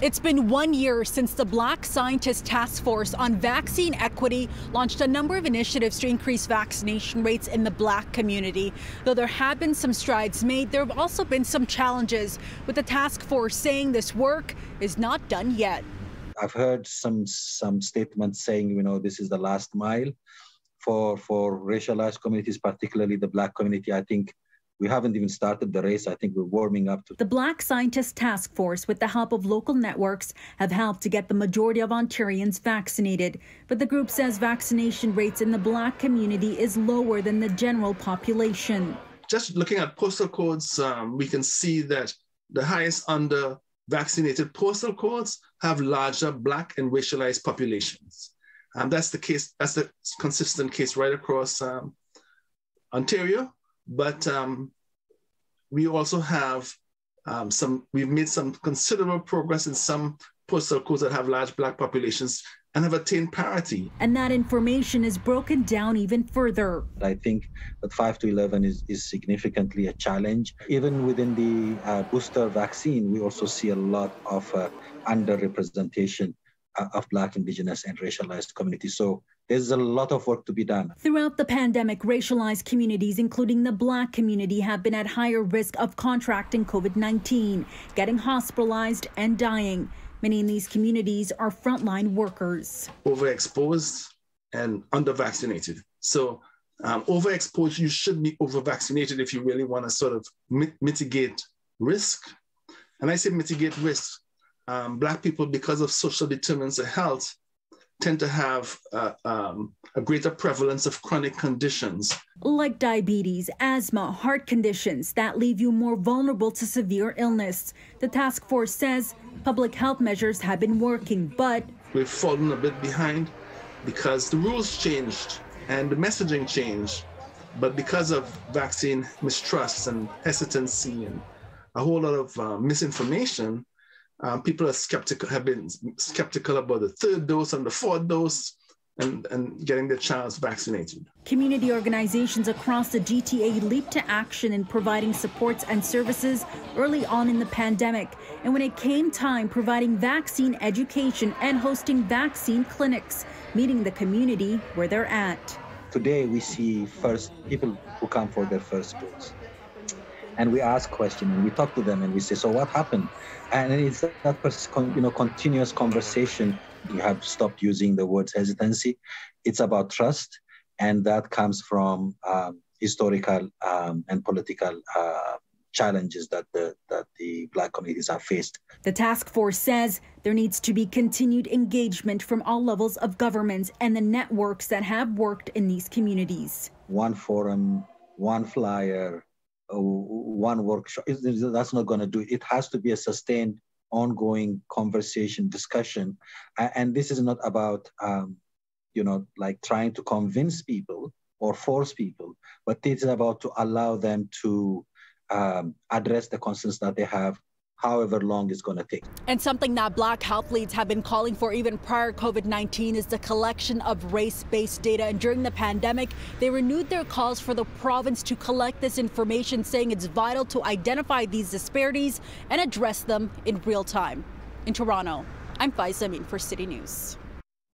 It's been 1 year since the Black Scientists Task Force on Vaccine Equity launched a number of initiatives to increase vaccination rates in the Black community. Though there have been some strides made, there have also been some challenges, with the task force saying this work is not done yet. I've heard some statements saying, you know, this is the last mile for racialized communities, particularly the Black community. I think we haven't even started the race. I think we're warming up to. The Black Scientists Task Force, with the help of local networks, have helped to get the majority of Ontarians vaccinated. But the group says vaccination rates in the Black community is lower than the general population. Just looking at postal codes, we can see that the highest under-vaccinated postal codes have larger Black and racialized populations. That's the case. That's the consistent case right across Ontario. But we also have we've made some considerable progress in some postal codes that have large Black populations and have attained parity. And that information is broken down even further. I think that 5 to 11 is significantly a challenge. Even within the booster vaccine, we also see a lot of underrepresentation of Black, Indigenous, and racialized communities. So there's a lot of work to be done. Throughout the pandemic, racialized communities, including the Black community, have been at higher risk of contracting COVID-19, getting hospitalized, and dying. Many in these communities are frontline workers. Overexposed and undervaccinated. So overexposed, you should be overvaccinated if you really want to sort of mitigate risk. And I say mitigate risk. Black people, because of social determinants of health, tend to have a greater prevalence of chronic conditions. Like diabetes, asthma, heart conditions that leave you more vulnerable to severe illness. The task force says public health measures have been working, but we've fallen a bit behind because the rules changed and the messaging changed. But because of vaccine mistrust and hesitancy and a whole lot of misinformation, people are skeptical, have been skeptical about the third dose and the fourth dose and getting their childs vaccinated. Community organizations across the GTA leaped to action in providing supports and services early on in the pandemic. And when it came time, providing vaccine education and hosting vaccine clinics, meeting the community where they're at. Today, we see first people who come for their first dose. And we ask questions, and we talk to them, and we say, so what happened? And it's that, you know, continuous conversation. You have stopped using the word hesitancy. It's about trust, and that comes from historical and political challenges that the Black communities have faced. The task force says there needs to be continued engagement from all levels of governments and the networks that have worked in these communities. One forum, one flyer, one workshop, that's not going to do it. It has to be a sustained, ongoing conversation, discussion. And this is not about, you know, like trying to convince people or force people, but it's about to allow them to address the concerns that they have, however long it's going to take. And something that Black Health Leads have been calling for even prior COVID-19 is the collection of race-based data. And during the pandemic, they renewed their calls for the province to collect this information, saying it's vital to identify these disparities and address them in real time. In Toronto, I'm Faiza Amin for City News.